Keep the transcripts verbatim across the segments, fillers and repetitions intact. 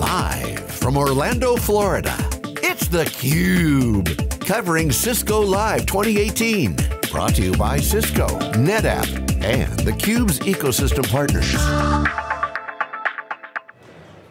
Live from Orlando, Florida, it's theCUBE, covering Cisco Live twenty eighteen. Brought to you by Cisco, NetApp, and theCUBE's ecosystem partners.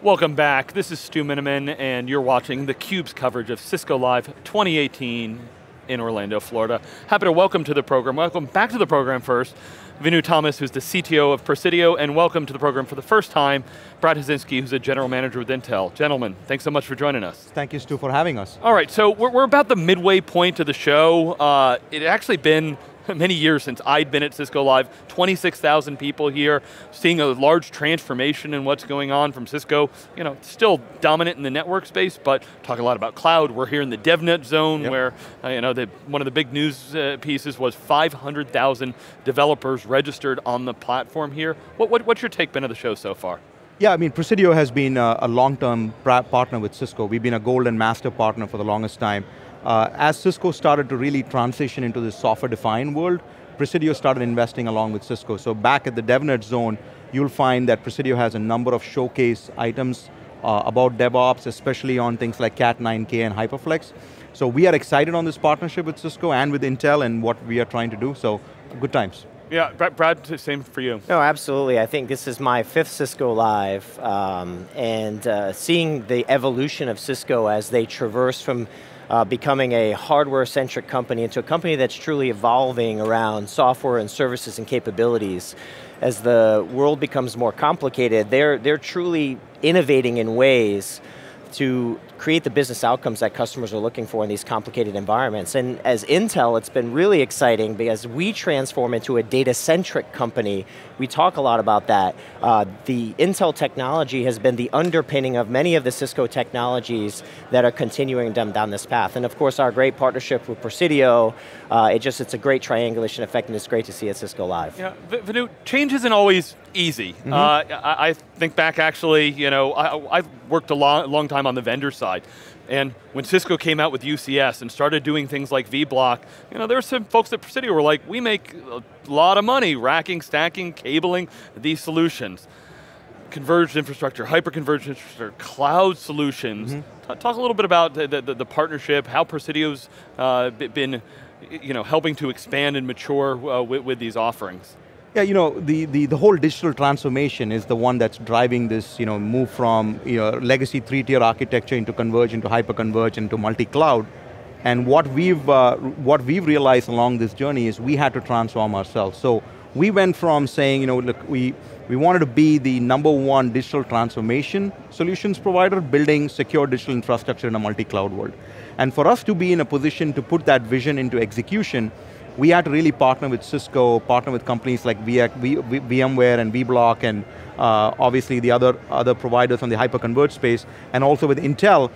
Welcome back, this is Stu Miniman, and you're watching theCUBE's coverage of Cisco Live twenty eighteen in Orlando, Florida. Happy to welcome to the program, welcome back to the program first, Vinu Thomas, who's the C T O of Presidio, and welcome to the program for the first time, Brad Haczynski, who's a general manager with Intel. Gentlemen, thanks so much for joining us. Thank you, Stu, for having us. All right, so we're, we're about the midway point of the show. Uh, it actually been many years since I'd been at Cisco Live, twenty-six thousand people here, seeing a large transformation in what's going on from Cisco. You know, still dominant in the network space, but talk a lot about cloud. We're here in the DevNet zone, yep. where uh, you know the, one of the big news uh, pieces was five hundred thousand developers registered on the platform here. What, what, what's your take been of the show so far? Yeah, I mean, Presidio has been a, a long-term partner with Cisco. We've been a gold and master partner for the longest time. Uh, as Cisco started to really transition into this software-defined world, Presidio started investing along with Cisco. So back at the DevNet zone, you'll find that Presidio has a number of showcase items uh, about DevOps, especially on things like Cat nine K and Hyperflex. So we are excited on this partnership with Cisco and with Intel and what we are trying to do, so good times. Yeah, Brad, same for you. No, absolutely. I think this is my fifth Cisco Live, um, and uh, seeing the evolution of Cisco as they traverse from Uh, becoming a hardware-centric company into a company that's truly evolving around software and services and capabilities. As the world becomes more complicated, they're, they're truly innovating in ways to create the business outcomes that customers are looking for in these complicated environments. And as Intel, it's been really exciting because we transform into a data-centric company. We talk a lot about that. Uh, the Intel technology has been the underpinning of many of the Cisco technologies that are continuing them down this path. And of course, our great partnership with Presidio, uh, it just, it's a great triangulation effect and it's great to see at Cisco Live. Yeah, Vinu, change isn't always easy. Mm-hmm. uh, I, I think back actually, you know, I, I've worked a long, long time on the vendor side, and when Cisco came out with U C S and started doing things like VBlock, you know, there were some folks at Presidio were like, we make a lot of money racking, stacking, cabling these solutions. Converged infrastructure, hyper-converged infrastructure, cloud solutions. Mm-hmm. Talk a little bit about the, the, the partnership, how Presidio's uh, been, you know, helping to expand and mature uh, with, with these offerings. Yeah, you know, the, the, the whole digital transformation is the one that's driving this, you know, move from, you know, legacy three-tier architecture into converged, into hyper-converged, into multi-cloud. And what we've, uh, what we've realized along this journey is we had to transform ourselves. So we went from saying, you know, look, we, we wanted to be the number one digital transformation solutions provider, building secure digital infrastructure in a multi-cloud world. And for us to be in a position to put that vision into execution, we had to really partner with Cisco, partner with companies like VMware and VBlock and uh, obviously the other, other providers on the hyper-converged space, and also with Intel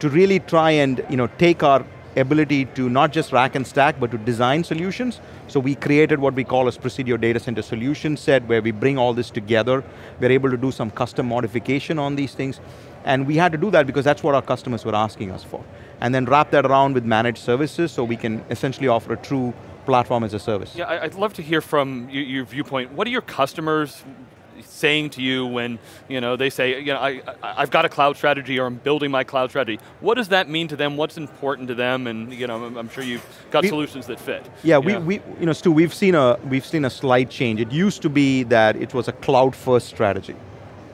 to really try and, you know, take our ability to not just rack and stack, but to design solutions. So we created what we call a Presidio Data Center Solution Set, where we bring all this together. We're able to do some custom modification on these things. And we had to do that because that's what our customers were asking us for. And then wrap that around with managed services so we can essentially offer a true platform as a service. Yeah, I'd love to hear from your viewpoint. What are your customers saying to you when, you know, they say, you know, I, I've got a cloud strategy or I'm building my cloud strategy? What does that mean to them? What's important to them? And, you know, I'm sure you've got we, solutions that fit. Yeah, we, we, you know, Stu, we've seen a we've seen a slight change. It used to be that it was a cloud-first strategy,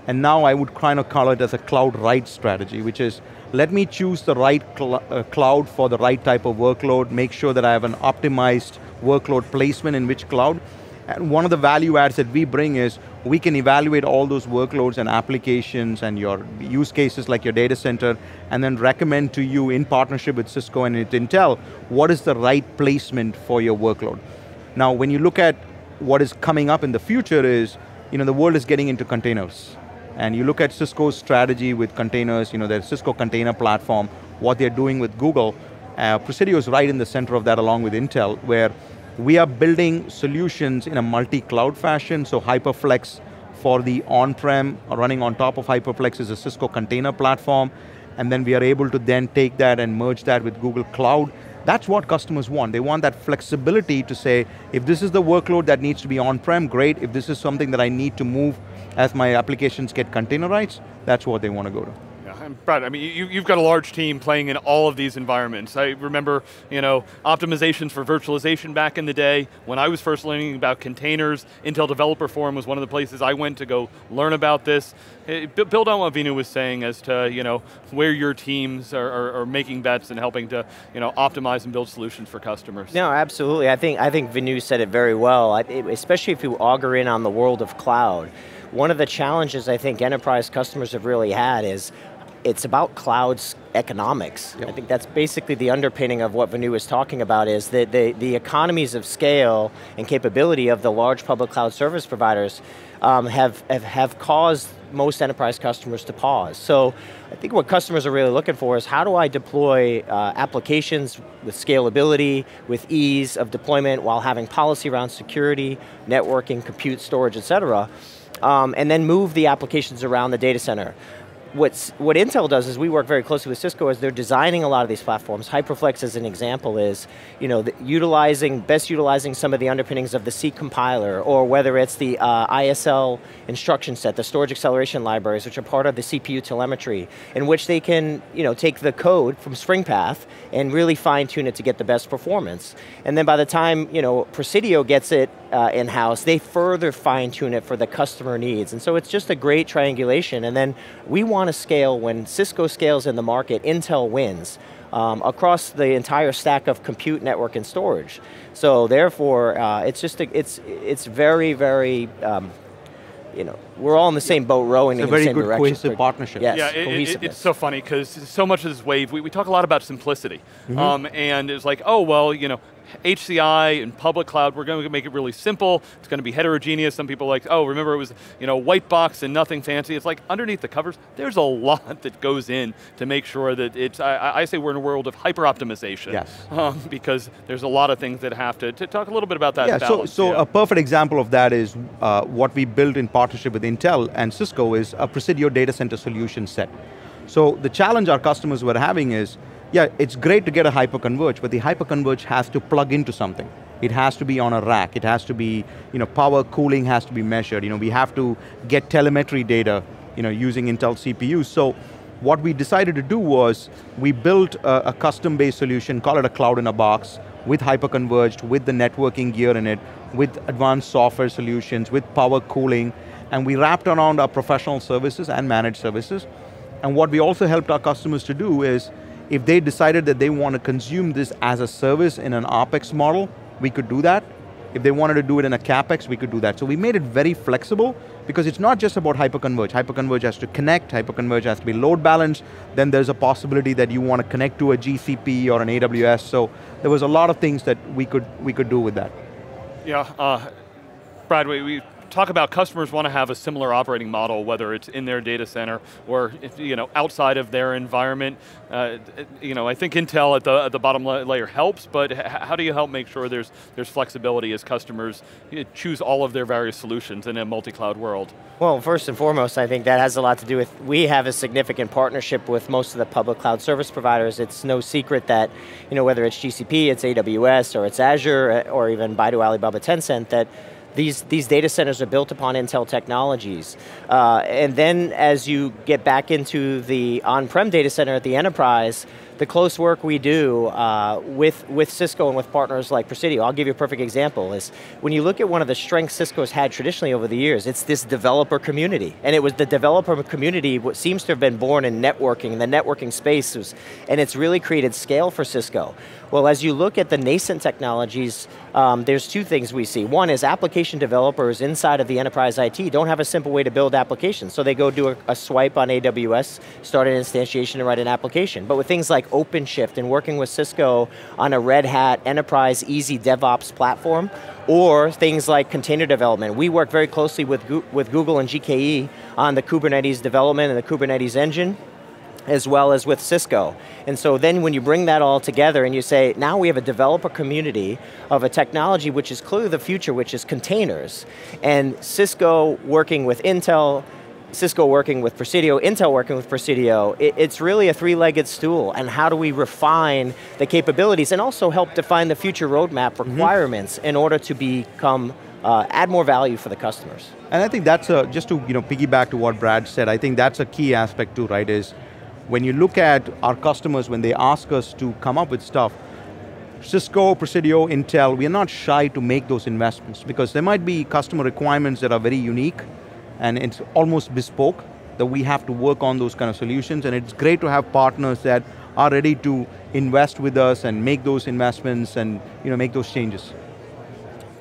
and now I would kind of call it as a cloud-right strategy, which is, let me choose the right cl uh, cloud for the right type of workload, make sure that I have an optimized workload placement in which cloud. And one of the value adds that we bring is, we can evaluate all those workloads and applications and your use cases like your data center, and then recommend to you in partnership with Cisco and Intel, what is the right placement for your workload. Now, when you look at what is coming up in the future is, you know, the world is getting into containers. And you look at Cisco's strategy with containers, you know, their Cisco Container Platform, what they're doing with Google. Uh, Presidio is right in the center of that along with Intel, where we are building solutions in a multi-cloud fashion, so Hyperflex for the on-prem, running on top of Hyperflex is a Cisco Container Platform, and then we are able to then take that and merge that with Google Cloud. That's what customers want. They want that flexibility to say, if this is the workload that needs to be on-prem, great. If this is something that I need to move as my applications get containerized, that's what they want to go to. Yeah, and Brad, I mean, you, you've got a large team playing in all of these environments. I remember, you know, optimizations for virtualization back in the day. When I was first learning about containers, Intel Developer Forum was one of the places I went to go learn about this. It, build on what Vinu was saying as to, you know, where your teams are, are, are making bets and helping to, you know, optimize and build solutions for customers. No, absolutely. I think, I think Vinu said it very well, I, it, especially if you auger in on the world of cloud. One of the challenges I think enterprise customers have really had is it's about cloud economics. Yep. I think that's basically the underpinning of what Vinu was talking about, is the, the, the economies of scale and capability of the large public cloud service providers um, have, have, have caused most enterprise customers to pause. So I think what customers are really looking for is, how do I deploy uh, applications with scalability, with ease of deployment, while having policy around security, networking, compute, storage, et cetera. Um, and then move the applications around the data center. What's, what Intel does is, we work very closely with Cisco as they're designing a lot of these platforms. Hyperflex, as an example, is you know, the, utilizing, best utilizing some of the underpinnings of the C compiler, or whether it's the uh, I S L instruction set, the storage acceleration libraries, which are part of the C P U telemetry, in which they can you know, take the code from SpringPath and really fine tune it to get the best performance. And then by the time you know, Presidio gets it uh, in-house, they further fine tune it for the customer needs. And so it's just a great triangulation, and then we want to scale. When Cisco scales in the market, Intel wins um, across the entire stack of compute, network, and storage. So therefore, uh, it's just a, it's it's very very um, you know we're all in the same boat rowing in the same direction. It's a very good cohesive partnership. Yes, yeah, it, it, it's so funny because so much of this wave we, we talk a lot about simplicity, mm-hmm. um, and it's like oh well you know. H C I and public cloud, we're going to make it really simple, it's going to be heterogeneous. Some people are like, oh, remember it was you know, white box and nothing fancy. It's like, underneath the covers, there's a lot that goes in to make sure that it's, I, I say we're in a world of hyper-optimization. Yes. Um, because there's a lot of things that have to, to talk a little bit about that yeah, balance. So, so yeah. a perfect example of that is uh, what we built in partnership with Intel and Cisco is a Presidio data center solution set. So the challenge our customers were having is, yeah, it's great to get a hyperconverge, but the hyperconverge has to plug into something. It has to be on a rack. It has to be, you know, power cooling has to be measured. You know, we have to get telemetry data, you know, using Intel C P Us. So what we decided to do was, we built a, a custom-based solution, call it a cloud in a box, with hyperconverged, with the networking gear in it, with advanced software solutions, with power cooling, and we wrapped around our professional services and managed services. And what we also helped our customers to do is, if they decided that they want to consume this as a service in an OpEx model, we could do that. If they wanted to do it in a CapEx, we could do that. So we made it very flexible, because it's not just about hyperconverge. Hyperconverge has to connect, hyperconverge has to be load balanced, then there's a possibility that you want to connect to a G C P or an A W S, so there was a lot of things that we could, we could do with that. Yeah, uh, Brad, we, we talk about customers want to have a similar operating model, whether it's in their data center or you know outside of their environment. Uh, you know, I think Intel at the at the bottom layer helps, but how do you help make sure there's there's flexibility as customers choose all of their various solutions in a multi-cloud world? Well, first and foremost, I think that has a lot to do with, we have a significant partnership with most of the public cloud service providers. It's no secret that you know whether it's G C P, it's A W S, or it's Azure, or even Baidu, Alibaba, Tencent, that These, these data centers are built upon Intel technologies. Uh, and then as you get back into the on-prem data center at the enterprise, the close work we do uh, with, with Cisco and with partners like Presidio, I'll give you a perfect example, is when you look at one of the strengths Cisco's had traditionally over the years, it's this developer community. And it was the developer community what seems to have been born in networking, in the networking spaces, and it's really created scale for Cisco. Well, as you look at the nascent technologies, um, there's two things we see. One is application developers inside of the enterprise I T don't have a simple way to build applications, so they go do a, a swipe on A W S, start an instantiation and write an application. But with things like OpenShift and working with Cisco on a Red Hat enterprise easy DevOps platform, or things like container development. We work very closely with, Go with Google and G K E on the Kubernetes development and the Kubernetes engine, as well as with Cisco. And so then when you bring that all together and you say, now we have a developer community of a technology which is clearly the future, which is containers. And Cisco working with Intel, Cisco working with Presidio, Intel working with Presidio, it, it's really a three-legged stool, and how do we refine the capabilities and also help define the future roadmap requirements mm-hmm. in order to become, uh, add more value for the customers. And I think that's, a, just to you know, piggyback to what Brad said, I think that's a key aspect too, right, is when you look at our customers, when they ask us to come up with stuff, Cisco, Presidio, Intel, we are not shy to make those investments because there might be customer requirements that are very unique and it's almost bespoke that we have to work on those kind of solutions, and it's great to have partners that are ready to invest with us and make those investments and you know, make those changes.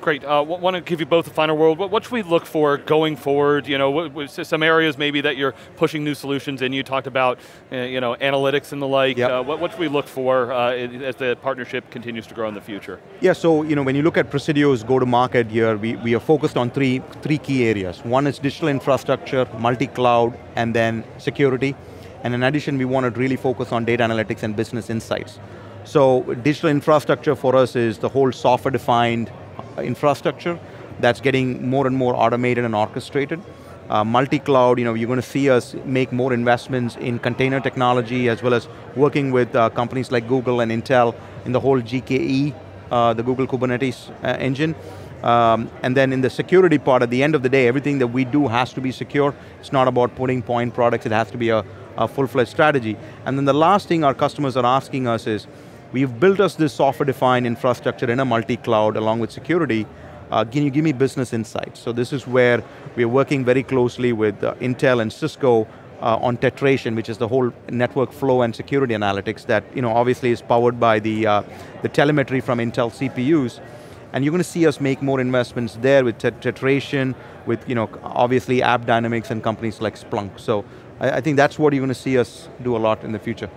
Great, I uh, want to give you both a final word. What, what should we look for going forward? You know, what, what, some areas maybe that you're pushing new solutions in. You talked about uh, you know, analytics and the like. Yep. Uh, what, what should we look for uh, as the partnership continues to grow in the future? Yeah, so you know, when you look at Presidio's go-to-market here, we, we are focused on three, three key areas. One is digital infrastructure, multi-cloud, and then security. And in addition, we want to really focus on data analytics and business insights. So digital infrastructure for us is the whole software-defined infrastructure that's getting more and more automated and orchestrated. Uh, multi-cloud, you know, you're going to see us make more investments in container technology as well as working with uh, companies like Google and Intel in the whole G K E, uh, the Google Kubernetes uh, engine. Um, and then in the security part, at the end of the day, everything that we do has to be secure. It's not about putting point products, it has to be a, a full-fledged strategy. And then the last thing our customers are asking us is, we've built us this software-defined infrastructure in a multi-cloud along with security. Uh, can you give me business insights? So this is where we're working very closely with uh, Intel and Cisco uh, on Tetration, which is the whole network flow and security analytics that you know, obviously is powered by the, uh, the telemetry from Intel C P Us. And you're going to see us make more investments there with Tetration, with you know, obviously App Dynamics and companies like Splunk. So I, I think that's what you're going to see us do a lot in the future.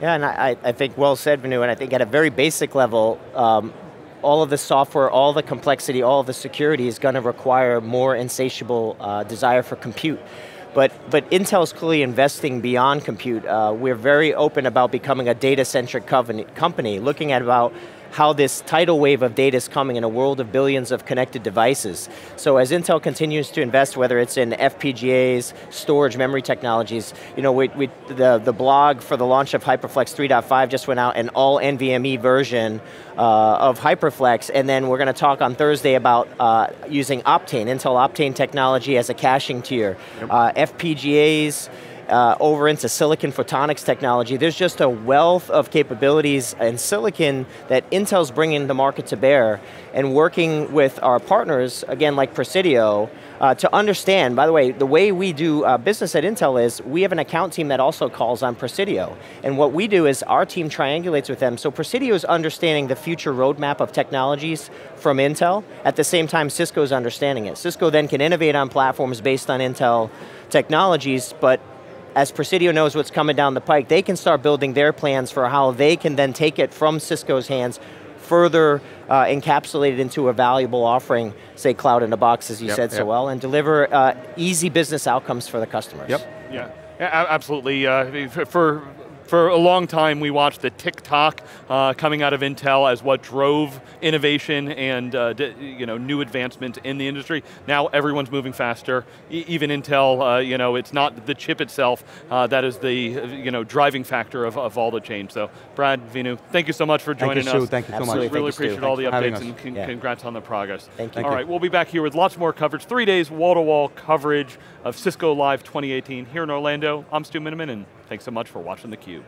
Yeah, and I, I think well said, Vinu, and I think at a very basic level, um, all of the software, all the complexity, all the security is going to require more insatiable uh, desire for compute. But, but Intel's clearly investing beyond compute. Uh, we're very open about becoming a data-centric company, looking at about how this tidal wave of data is coming in a world of billions of connected devices. So as Intel continues to invest, whether it's in F P G As, storage memory technologies, you know, we, we, the, the blog for the launch of Hyperflex three point five just went out, an all N V M E version uh, of Hyperflex, and then we're going to talk on Thursday about uh, using Optane, Intel Optane technology as a caching tier. Yep. Uh, F P G As, Uh, over into silicon photonics technology. There's just a wealth of capabilities in silicon that Intel's bringing the market to bear, and working with our partners, again like Presidio, uh, to understand, by the way, the way we do uh, business at Intel is we have an account team that also calls on Presidio. And what we do is our team triangulates with them, so Presidio is understanding the future roadmap of technologies from Intel, at the same time Cisco's understanding it. Cisco then can innovate on platforms based on Intel technologies, but as Presidio knows what's coming down the pike, they can start building their plans for how they can then take it from Cisco's hands, further uh, encapsulated into a valuable offering, say cloud in a box, as you yep, said yep. so well, and deliver uh, easy business outcomes for the customers. Yep. Yeah, yeah absolutely. Uh, for For a long time, we watched the TikTok uh, coming out of Intel as what drove innovation and uh, you know, new advancements in the industry. Now everyone's moving faster. E even Intel, uh, you know, it's not the chip itself uh, that is the you know driving factor of, of all the change. So, Brad, Vinu, thank you so much for joining us. Thank you, Stu. Thank you so much. Really appreciate all the updates and con yeah. congrats on the progress. Thank you. All right, we'll be back here with lots more coverage. Three days wall-to-wall coverage of Cisco Live twenty eighteen here in Orlando. I'm Stu Miniman, and thanks so much for watching theCUBE.